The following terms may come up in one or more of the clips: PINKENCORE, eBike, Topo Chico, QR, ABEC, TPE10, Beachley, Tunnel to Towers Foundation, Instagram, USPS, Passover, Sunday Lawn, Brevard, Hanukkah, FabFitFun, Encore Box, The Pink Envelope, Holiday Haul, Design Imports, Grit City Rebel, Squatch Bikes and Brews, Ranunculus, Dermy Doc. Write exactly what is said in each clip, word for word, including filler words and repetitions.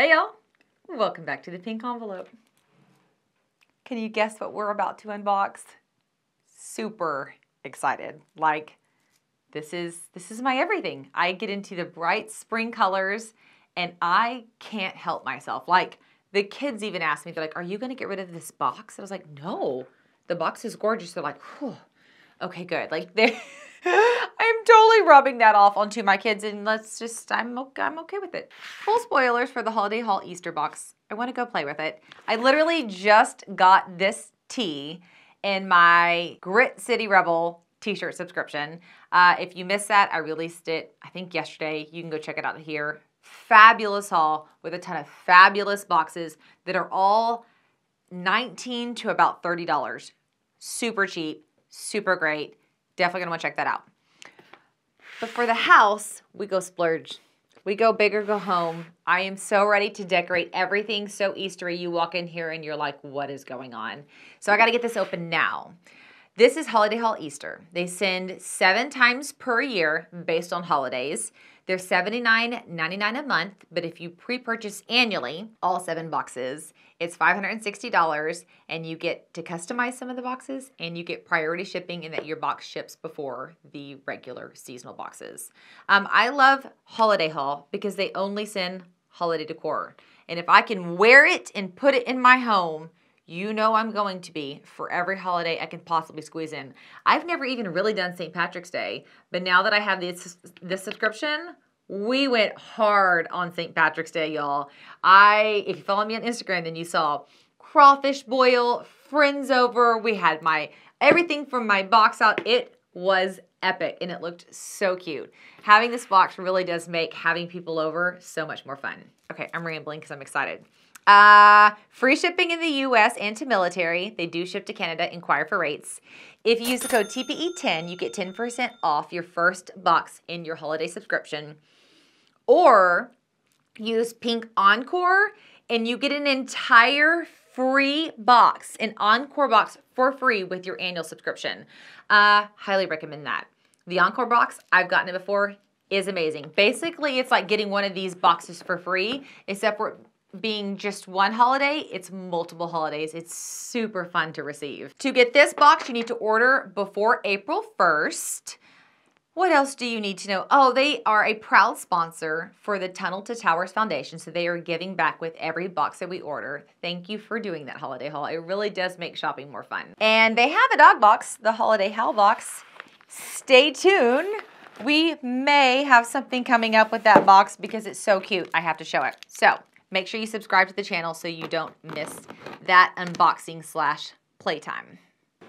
Hey y'all, welcome back to The Pink Envelope. Can you guess what we're about to unbox? Super excited. Like, this is, this is my everything. I get into the bright spring colors and I can't help myself. Like, the kids even asked me, they're like, are you gonna get rid of this box? And I was like, no, the box is gorgeous. They're like, whew, okay, good. Like, they're I'm totally rubbing that off onto my kids, and let's just, I'm okay, I'm okay with it. Full spoilers for the Holiday Haul Easter box. I want to go play with it. I literally just got this tee in my Grit City Rebel t-shirt subscription. Uh, if you missed that, I released it, I think yesterday. You can go check it out here. Fabulous haul with a ton of fabulous boxes that are all nineteen dollars to about thirty dollars. Super cheap, super great. Definitely gonna wanna check that out. But for the house, we go splurge. We go big or go home. I am so ready to decorate everything so Eastery. You walk in here and you're like, what is going on? So I gotta get this open now. This is Holiday Haul Easter. They send seven times per year based on holidays. They're seventy-nine ninety-nine a month, but if you pre-purchase annually, all seven boxes, it's five hundred sixty dollars, and you get to customize some of the boxes, and you get priority shipping in that your box ships before the regular seasonal boxes. Um, I love Holiday Haul because they only send holiday decor, and if I can wear it and put it in my home, you know I'm going to be for every holiday I can possibly squeeze in. I've never even really done Saint Patrick's Day, but now that I have this, this subscription, we went hard on Saint Patrick's Day, y'all. I, if you follow me on Instagram, then you saw crawfish boil, friends over. We had my, everything from my box out. It was epic, and it looked so cute. Having this box really does make having people over so much more fun. Okay, I'm rambling because I'm excited. Uh, free shipping in the U S and to military. They do ship to Canada. Inquire for rates. If you use the code T P E ten, you get ten percent off your first box in your holiday subscription. Or use Pink Encore and you get an entire free box, an Encore box for free with your annual subscription. Uh, highly recommend that. The Encore box, I've gotten it before, is amazing. Basically, it's like getting one of these boxes for free, except for being just one holiday, it's multiple holidays. It's super fun to receive. To get this box, you need to order before April first. What else do you need to know? Oh, they are a proud sponsor for the Tunnel to Towers Foundation, so they are giving back with every box that we order. Thank you for doing that, Holiday Haul. It really does make shopping more fun. And they have a dog box, the Holiday Haul box. Stay tuned. We may have something coming up with that box because it's so cute. I have to show it. So, make sure you subscribe to the channel so you don't miss that unboxing slash playtime.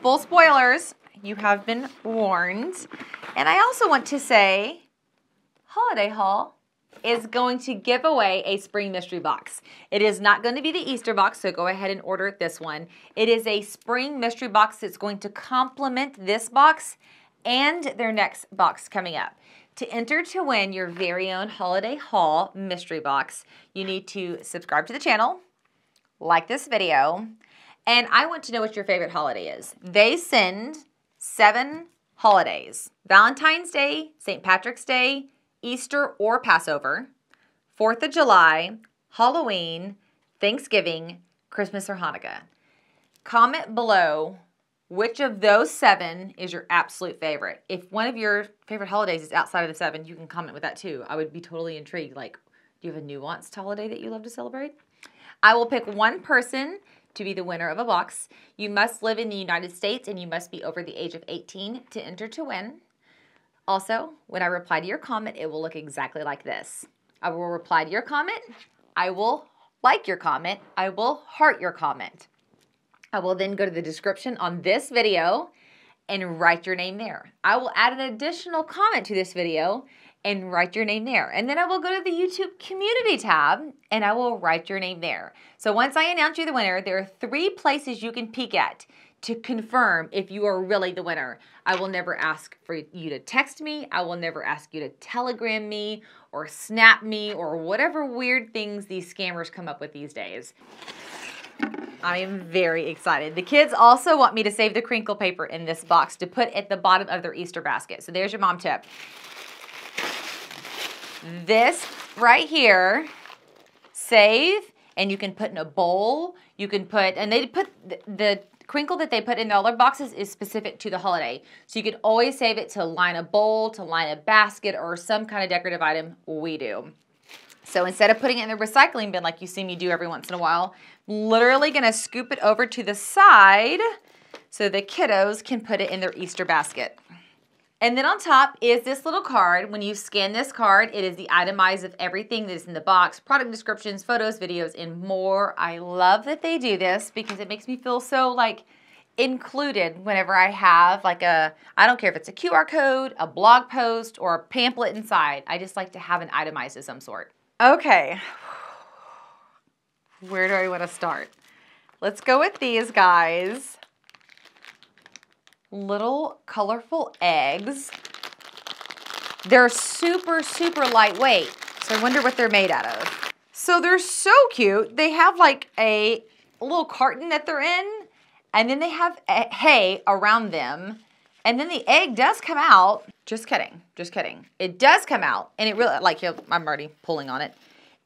Full spoilers, you have been warned. And I also want to say, Holiday Haul is going to give away a spring mystery box. It is not going to be the Easter box, so go ahead and order this one. It is a spring mystery box that's going to complement this box and their next box coming up. To enter to win your very own Holiday Haul mystery box, you need to subscribe to the channel, like this video, and I want to know what your favorite holiday is. They send seven holidays: Valentine's Day, Saint Patrick's Day, Easter or Passover, fourth of July, Halloween, Thanksgiving, Christmas or Hanukkah. Comment below which of those seven is your absolute favorite. If one of your favorite holidays is outside of the seven, you can comment with that too. I would be totally intrigued. Like, do you have a nuanced holiday that you love to celebrate? I will pick one person to be the winner of a box. You must live in the United States and you must be over the age of eighteen to enter to win. Also, when I reply to your comment, it will look exactly like this. I will reply to your comment. I will like your comment. I will heart your comment. I will then go to the description on this video and write your name there. I will add an additional comment to this video and write your name there. And then I will go to the YouTube community tab and I will write your name there. So once I announce you the winner, there are three places you can peek at to confirm if you are really the winner. I will never ask for you to text me. I will never ask you to telegram me or snap me or whatever weird things these scammers come up with these days. I am very excited. The kids also want me to save the crinkle paper in this box to put at the bottom of their Easter basket. So there's your mom tip. This right here save, and you can put in a bowl. You can put, and they put the, the crinkle that they put in all their boxes is specific to the holiday. So you could always save it to line a bowl, to line a basket, or some kind of decorative item. We do. So instead of putting it in the recycling bin like you see me do every once in a while, literally gonna scoop it over to the side so the kiddos can put it in their Easter basket. And then on top is this little card. When you scan this card, it is the itemized of everything that is in the box, product descriptions, photos, videos, and more. I love that they do this because it makes me feel so like included whenever I have like a, I don't care if it's a Q R code, a blog post, or a pamphlet inside. I just like to have an itemized of some sort. Okay, where do I want to start? Let's go with these guys. Little colorful eggs. They're super, super lightweight. So I wonder what they're made out of. So they're so cute. They have like a little carton that they're in, and then they have hay around them. And then the egg does come out. Just kidding, just kidding. It does come out, and it really, like, you know, I'm already pulling on it.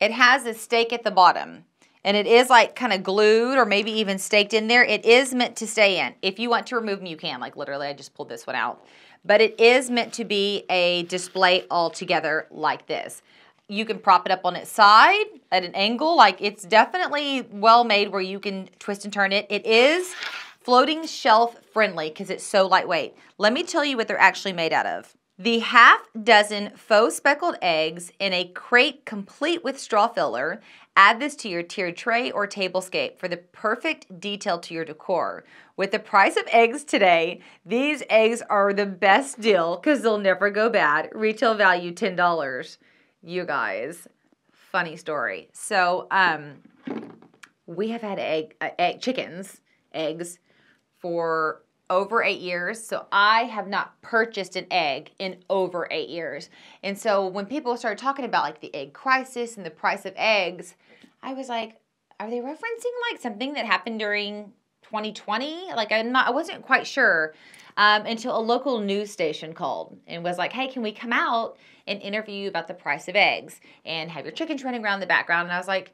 It has a stake at the bottom. And it is like kind of glued or maybe even staked in there. It is meant to stay in. If you want to remove them, you can. Like literally, I just pulled this one out. But it is meant to be a display all together like this. You can prop it up on its side at an angle. Like it's definitely well made where you can twist and turn it. It is floating shelf friendly because it's so lightweight. Let me tell you what they're actually made out of. The half dozen faux speckled eggs in a crate complete with straw filler. Add this to your tiered tray or tablescape for the perfect detail to your decor. With the price of eggs today, these eggs are the best deal because they'll never go bad. Retail value ten dollars. You guys, funny story. So um, we have had egg, uh, egg chickens, eggs for over eight years, so I have not purchased an egg in over eight years. And so when people started talking about like the egg crisis and the price of eggs, I was like, are they referencing like something that happened during twenty twenty? Like I'm not, I wasn't quite sure um, until a local news station called and was like, hey, can we come out and interview about the price of eggs and have your chickens running around in the background? And I was like,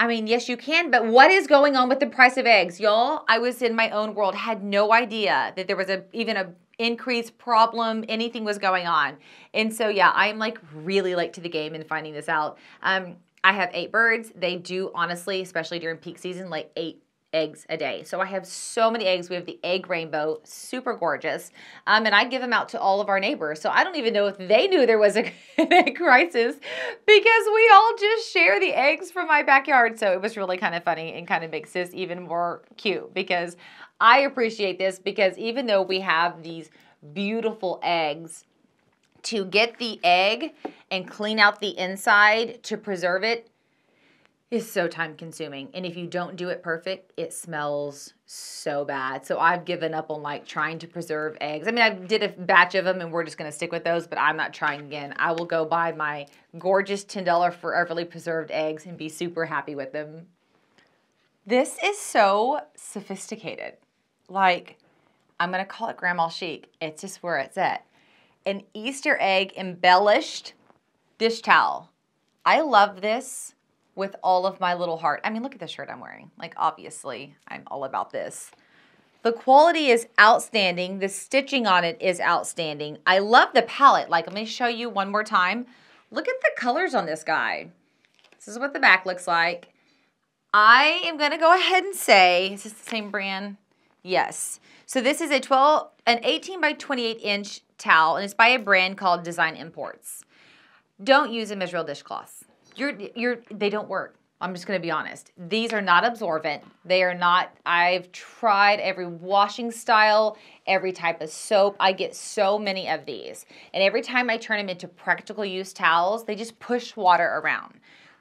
I mean, yes, you can, but what is going on with the price of eggs? Y'all, I was in my own world, had no idea that there was a even a increased problem, anything was going on. And so, yeah, I'm like really late to the game in finding this out. Um, I have eight birds. They do, honestly, especially during peak season, like eight eggs a day. So I have so many eggs. We have the egg rainbow, super gorgeous. Um, and I give them out to all of our neighbors. So I don't even know if they knew there was a, an egg crisis because we all just share the eggs from my backyard. So it was really kind of funny and kind of makes this even more cute because I appreciate this because even though we have these beautiful eggs, to get the egg and clean out the inside to preserve it is so time consuming. And if you don't do it perfect, it smells so bad. So I've given up on like trying to preserve eggs. I mean, I did a batch of them and we're just gonna stick with those, but I'm not trying again. I will go buy my gorgeous ten dollar foreverly preserved eggs and be super happy with them. This is so sophisticated. Like, I'm gonna call it grandma chic. It's just where it's at. An Easter egg embellished dish towel. I love this with all of my little heart. I mean, look at the shirt I'm wearing. Like, obviously, I'm all about this. The quality is outstanding. The stitching on it is outstanding. I love the palette. Like, let me show you one more time. Look at the colors on this guy. This is what the back looks like. I am gonna go ahead and say, is this the same brand? Yes. So this is a twelve, an eighteen by twenty-eight inch towel, and it's by a brand called Design Imports. Don't use them as real dishcloths. You're, you're, they don't work. I'm just gonna be honest. These are not absorbent. They are not, I've tried every washing style, every type of soap. I get so many of these. And every time I turn them into practical use towels, they just push water around.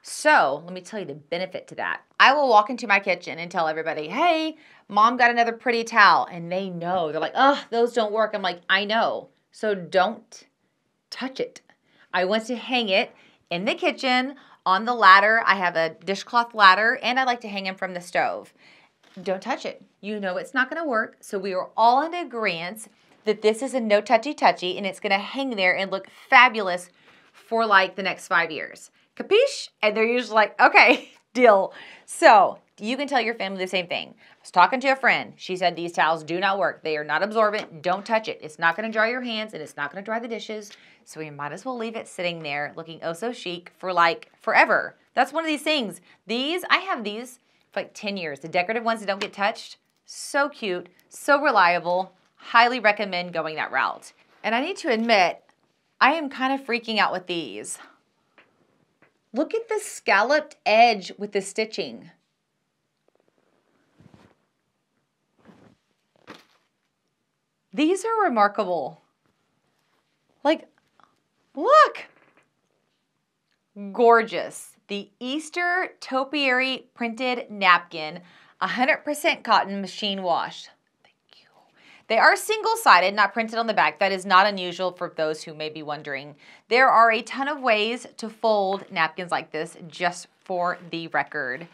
So let me tell you the benefit to that. I will walk into my kitchen and tell everybody, hey, mom got another pretty towel. And they know, they're like, oh, those don't work. I'm like, I know. So don't touch it. I want to hang it in the kitchen, on the ladder. I have a dishcloth ladder, and I like to hang them from the stove. Don't touch it. You know it's not gonna work, so we are all in agreement that this is a no touchy-touchy, and it's gonna hang there and look fabulous for like the next five years. Capiche? And they're usually like, okay, deal. So you can tell your family the same thing. I was talking to a friend. She said these towels do not work. They are not absorbent. Don't touch it. It's not going to dry your hands and it's not going to dry the dishes. So we might as well leave it sitting there looking oh so chic for like forever. That's one of these things. These, I have these for like ten years. The decorative ones that don't get touched, so cute, so reliable. Highly recommend going that route. And I need to admit, I am kind of freaking out with these. Look at the scalloped edge with the stitching. These are remarkable. Like, look. Gorgeous. The Easter Topiary Printed Napkin, one hundred percent cotton machine wash. Thank you. They are single-sided, not printed on the back. That is not unusual for those who may be wondering. There are a ton of ways to fold napkins like this, just for the record.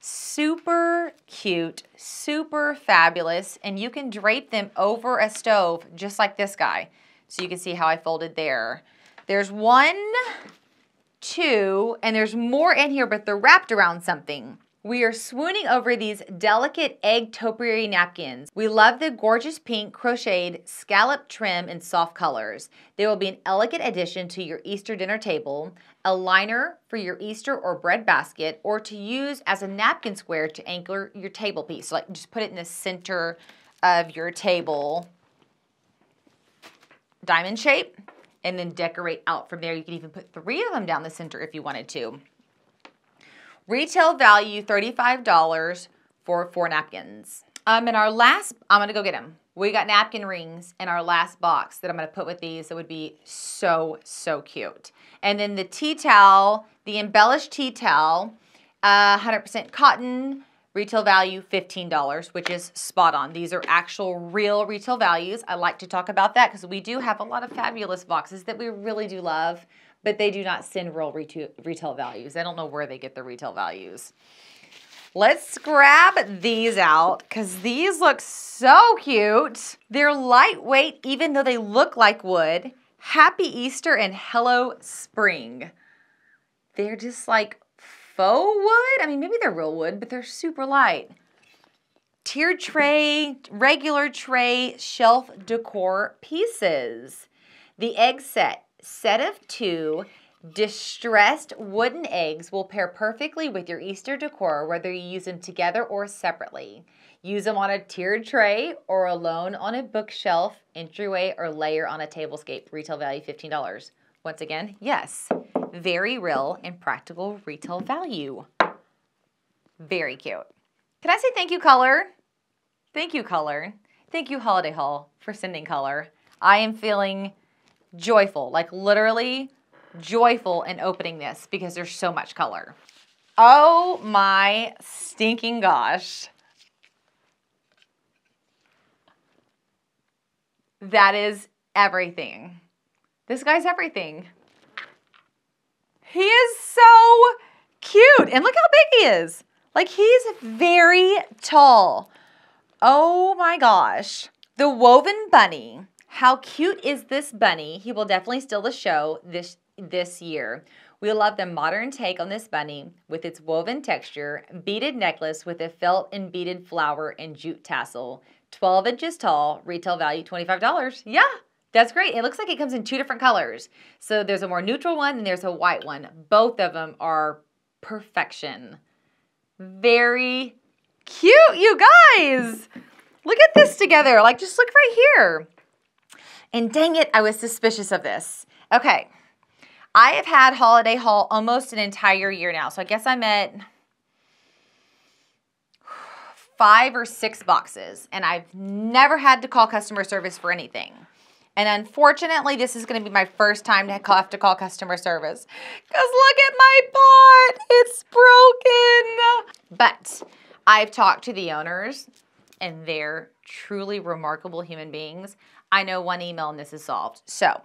Super cute, super fabulous, and you can drape them over a stove just like this guy. So you can see how I folded there. There's one, two, and there's more in here, but they're wrapped around something. We are swooning over these delicate egg topiary napkins. We love the gorgeous pink crocheted scallop trim in soft colors. They will be an elegant addition to your Easter dinner table, a liner for your Easter or bread basket, or to use as a napkin square to anchor your table piece. So like just put it in the center of your table, diamond shape, and then decorate out from there. You can even put three of them down the center if you wanted to. Retail value thirty-five dollars for four napkins. Um, and our last, I'm gonna go get them. We got napkin rings in our last box that I'm gonna put with these that would be so, so cute. And then the tea towel, the embellished tea towel, uh, one hundred percent cotton, retail value fifteen dollars, which is spot on. These are actual real retail values. I like to talk about that because we do have a lot of fabulous boxes that we really do love, but they do not send real retail values. I don't know where they get their retail values. Let's grab these out because these look so cute. They're lightweight even though they look like wood. Happy Easter and hello spring. They're just like faux wood. I mean, maybe they're real wood, but they're super light. Tiered tray, regular tray, shelf decor pieces. The egg set. Set of two distressed wooden eggs will pair perfectly with your Easter decor, whether you use them together or separately. Use them on a tiered tray or alone on a bookshelf, entryway, or layer on a tablescape. Retail value fifteen dollars. Once again, yes, very real and practical retail value. Very cute. Can I say thank you, color? Thank you, color. Thank you, Holiday Haul, for sending color. I am feeling joyful, like literally joyful in opening this because there's so much color. Oh my stinking gosh. That is everything. This guy's everything. He is so cute. And look how big he is. Like he's very tall. Oh my gosh. The woven bunny. How cute is this bunny? He will definitely steal the show this, this year. We love the modern take on this bunny with its woven texture, beaded necklace with a felt and beaded flower and jute tassel. twelve inches tall, retail value twenty-five dollars. Yeah, that's great. It looks like it comes in two different colors. So there's a more neutral one and there's a white one. Both of them are perfection. Very cute, you guys. Look at this together. Like, just look right here. And dang it, I was suspicious of this. Okay, I have had Holiday Haul almost an entire year now, so I guess I'm at five or six boxes, and I've never had to call customer service for anything. And unfortunately, this is gonna be my first time to have to call customer service, because look at my pot, it's broken. But I've talked to the owners, and they're truly remarkable human beings. I know one email and this is solved. So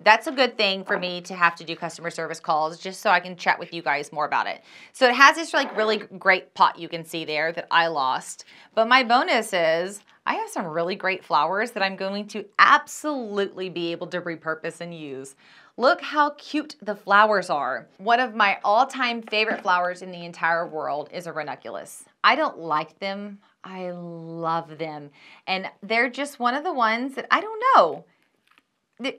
that's a good thing for me to have to do customer service calls just so I can chat with you guys more about it. So it has this like really great pot you can see there that I lost. But my bonus is I have some really great flowers that I'm going to absolutely be able to repurpose and use. Look how cute the flowers are. One of my all-time favorite flowers in the entire world is a ranunculus. I don't like them. I love them. And they're just one of the ones that I don't know.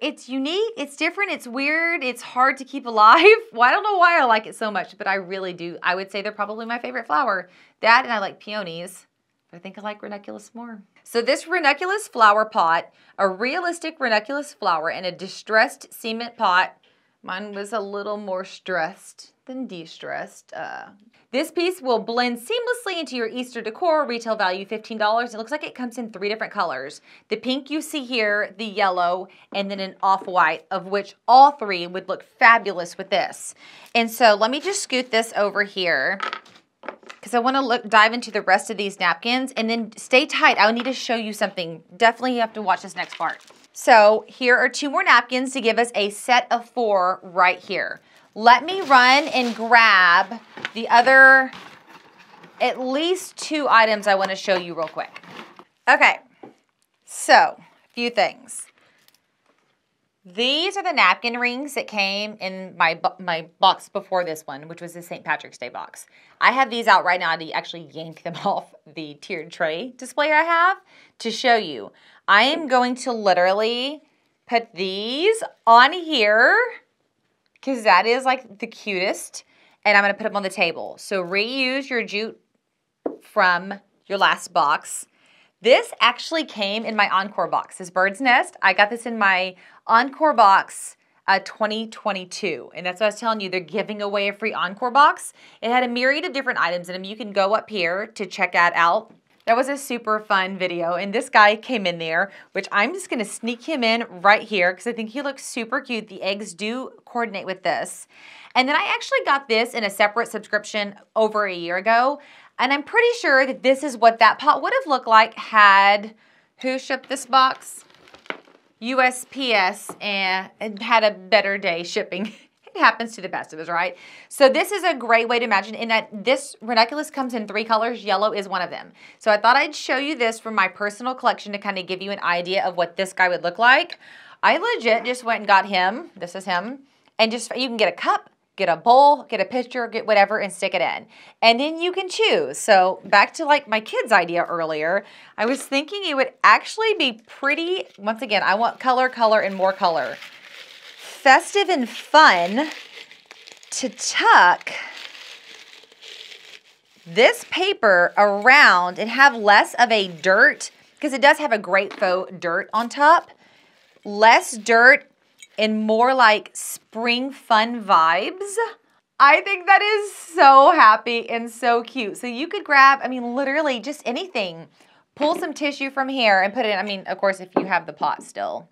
It's unique, it's different, it's weird, it's hard to keep alive. Well, I don't know why I like it so much, but I really do. I would say they're probably my favorite flower. That and I like peonies. I think I like ranunculus more. So this ranunculus flower pot, a realistic ranunculus flower in a distressed cement pot. Mine was a little more stressed than de-stressed. Uh, this piece will blend seamlessly into your Easter decor, retail value fifteen dollars. It looks like it comes in three different colors. The pink you see here, the yellow, and then an off-white, of which all three would look fabulous with this. And so let me just scoot this over here, because I want to look dive into the rest of these napkins, and then stay tight. I need to show you something. Definitely you have to watch this next part. So here are two more napkins to give us a set of four right here. Let me run and grab the other at least two items I want to show you real quick. Okay, so a few things. These are the napkin rings that came in my, my box before this one, which was the Saint Patrick's Day box. I have these out right now to actually yank them off the tiered tray display I have to show you. I am going to literally put these on here because that is like the cutest, and I'm going to put them on the table. So reuse your jute from your last box. This actually came in my Encore box, this bird's nest. I got this in my Encore box uh, twenty twenty-two, and that's what I was telling you, they're giving away a free Encore box. It had a myriad of different items in them. You can go up here to check that out. That was a super fun video, and this guy came in there, which I'm just gonna sneak him in right here because I think he looks super cute. The eggs do coordinate with this. And then I actually got this in a separate subscription over a year ago. And I'm pretty sure that this is what that pot would have looked like had, who shipped this box? U S P S, and it had a better day shipping. It happens to the best of us, right? So this is a great way to imagine, in that this ranunculus comes in three colors. Yellow is one of them. So I thought I'd show you this from my personal collection to kind of give you an idea of what this guy would look like. I legit just went and got him. This is him. And just, you can get a cup, get a bowl, get a pitcher, get whatever, and stick it in. And then you can choose. So back to like my kids' idea earlier, I was thinking it would actually be pretty, once again, I want color, color, and more color. Festive and fun to tuck this paper around and have less of a dirt, because it does have a great faux dirt on top, less dirt and more like spring fun vibes. I think that is so happy and so cute. So you could grab, I mean, literally just anything. Pull some tissue from here and put it in. I mean, of course, if you have the pot still,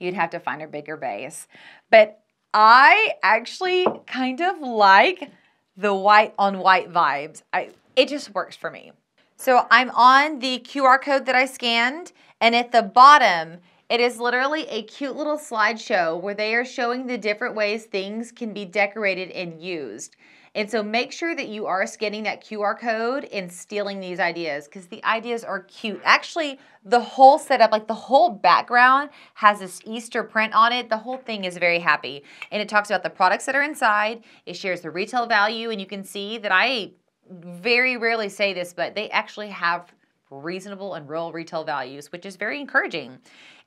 you'd have to find a bigger base. But I actually kind of like the white on white vibes. I, it just works for me. So I'm on the Q R code that I scanned, and at the bottom, it is literally a cute little slideshow where they are showing the different ways things can be decorated and used. And so make sure that you are scanning that Q R code and stealing these ideas, because the ideas are cute. Actually, the whole setup, like the whole background has this Easter print on it. The whole thing is very happy. And it talks about the products that are inside. It shares the retail value, and you can see that I very rarely say this, but they actually have reasonable and real retail values, which is very encouraging.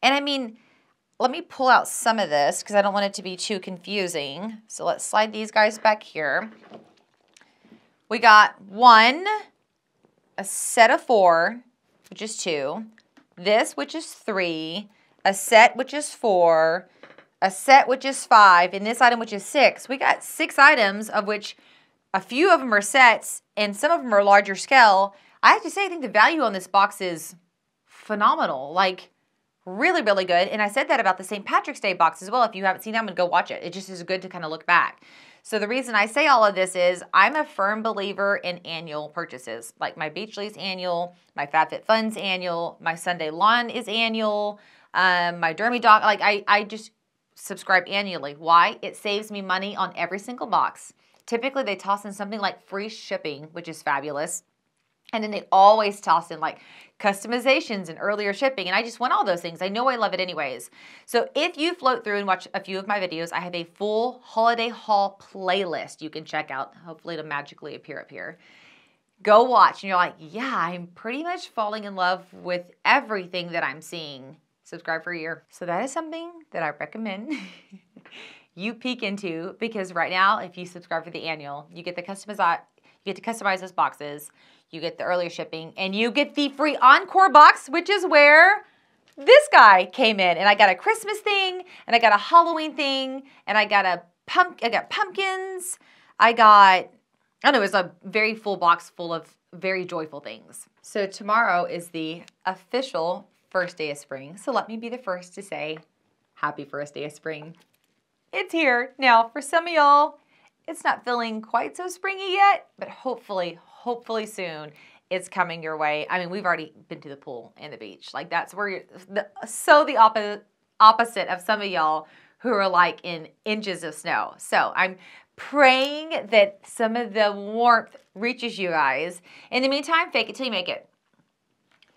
And I mean, let me pull out some of this because I don't want it to be too confusing. So let's slide these guys back here. We got one, a set of four, which is two, this, which is three, a set, which is four, a set, which is five, and this item, which is six. We got six items, of which a few of them are sets and some of them are larger scale. I have to say, I think the value on this box is phenomenal, like really, really good. And I said that about the Saint Patrick's Day box as well. If you haven't seen that one, go watch it. It just is good to kind of look back. So the reason I say all of this is I'm a firm believer in annual purchases, like my Beachley's annual, my FabFitFun's annual, my Sunday Lawn is annual, um, my Dermy Doc. Like I, I just subscribe annually. Why? It saves me money on every single box. Typically, they toss in something like free shipping, which is fabulous. And then they always toss in like customizations and earlier shipping, and I just want all those things. I know I love it anyways. So if you float through and watch a few of my videos, I have a full holiday haul playlist you can check out. Hopefully it'll magically appear up here. Go watch, and you're like, yeah, I'm pretty much falling in love with everything that I'm seeing. Subscribe for a year. So that is something that I recommend you peek into, because right now, if you subscribe for the annual, you get the customize, you get to customize those boxes, you get the earlier shipping, and you get the free Encore box, which is where this guy came in. And I got a Christmas thing, and I got a Halloween thing, and I got a pump, I got pumpkins, I got, I don't know, it was a very full box full of very joyful things. So tomorrow is the official first day of spring. So let me be the first to say, happy first day of spring. It's here. Now, for some of y'all, it's not feeling quite so springy yet, but hopefully, hopefully soon it's coming your way. I mean, we've already been to the pool and the beach. Like, that's where you're, the, so the oppo- opposite of some of y'all who are like in inches of snow. So I'm praying that some of the warmth reaches you guys. In the meantime, fake it till you make it.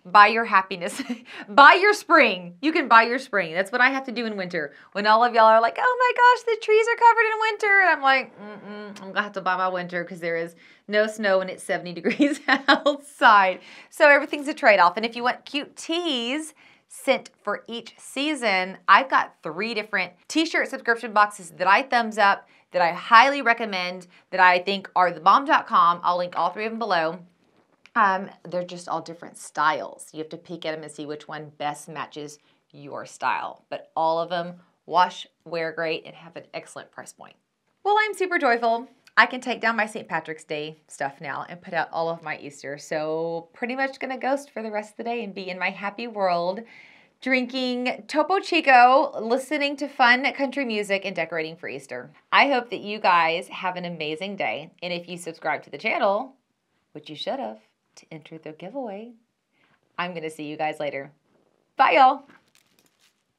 Buy your happiness. Buy your spring. You can buy your spring. That's what I have to do in winter. When all of y'all are like, oh my gosh, the trees are covered in winter. And I'm like, mm-mm, I'm going to have to buy my winter because there is no snow and it's seventy degrees outside. So everything's a trade-off. And if you want cute teas sent for each season, I've got three different t-shirt subscription boxes that I thumbs up, that I highly recommend, that I think are the bomb dot com. I'll link all three of them below. Um, they're just all different styles. You have to peek at them and see which one best matches your style. But all of them wash, wear great, and have an excellent price point. Well, I'm super joyful. I can take down my Saint Patrick's Day stuff now and put out all of my Easter. So pretty much gonna ghost for the rest of the day and be in my happy world, drinking Topo Chico, listening to fun country music, and decorating for Easter. I hope that you guys have an amazing day. And if you subscribe to the channel, which you should have, to enter the giveaway. I'm gonna see you guys later. Bye, y'all.